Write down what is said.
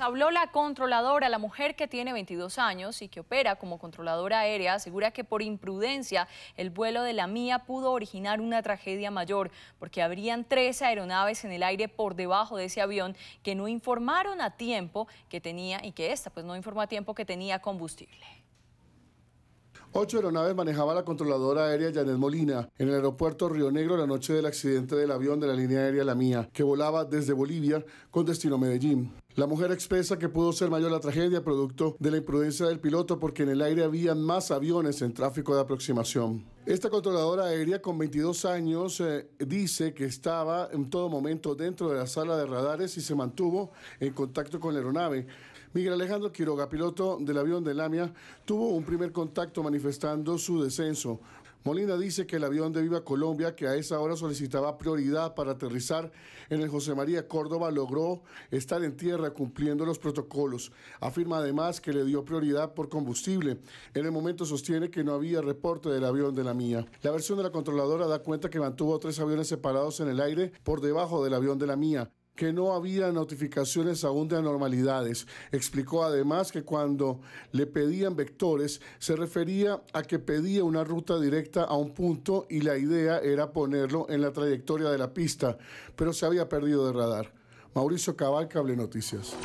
Nos habló la controladora, la mujer que tiene 22 años y que opera como controladora aérea, asegura que por imprudencia el vuelo de La LaMia pudo originar una tragedia mayor, porque habrían 3 aeronaves en el aire por debajo de ese avión que no informaron a tiempo que tenía, y que esta pues no informó a tiempo que tenía combustible. 8 aeronaves manejaba la controladora aérea Yaneth Molina en el aeropuerto Río Negro la noche del accidente del avión de la línea aérea La LaMia, que volaba desde Bolivia con destino a Medellín. La mujer expresa que pudo ser mayor la tragedia producto de la imprudencia del piloto, porque en el aire había más aviones en tráfico de aproximación. Esta controladora aérea con 22 años dice que estaba en todo momento dentro de la sala de radares y se mantuvo en contacto con la aeronave. Miguel Alejandro Quiroga, piloto del avión de La LaMia, tuvo un primer contacto manifestando su descenso. Molina dice que el avión de Viva Colombia, que a esa hora solicitaba prioridad para aterrizar en el José María Córdoba, logró estar en tierra cumpliendo los protocolos. Afirma además que le dio prioridad por combustible. En el momento sostiene que no había reporte del avión de La LaMia. La versión de la controladora da cuenta que mantuvo 3 aviones separados en el aire por debajo del avión de La LaMia, que no había notificaciones aún de anormalidades. Explicó además que cuando le pedían vectores, se refería a que pedía una ruta directa a un punto y la idea era ponerlo en la trayectoria de la pista, pero se había perdido de radar. Mauricio Cabal, Cable Noticias.